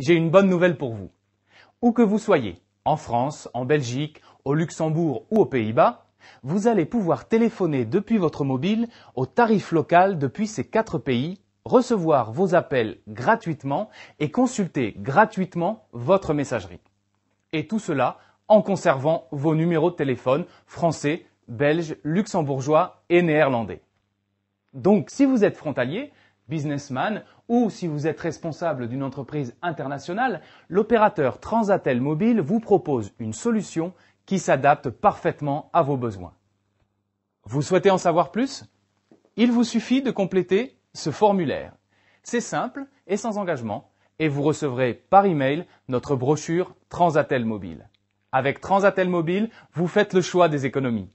J'ai une bonne nouvelle pour vous. Où que vous soyez, en France, en Belgique, au Luxembourg ou aux Pays-Bas, vous allez pouvoir téléphoner depuis votre mobile au tarif local depuis ces 4 pays, recevoir vos appels gratuitement et consulter gratuitement votre messagerie. Et tout cela en conservant vos numéros de téléphone français, belges, luxembourgeois et néerlandais. Donc si vous êtes frontalier, businessman ou si vous êtes responsable d'une entreprise internationale, l'opérateur Transatel Mobile vous propose une solution qui s'adapte parfaitement à vos besoins. Vous souhaitez en savoir plus? Il vous suffit de compléter ce formulaire. C'est simple et sans engagement et vous recevrez par email notre brochure Transatel Mobile. Avec Transatel Mobile, vous faites le choix des économies.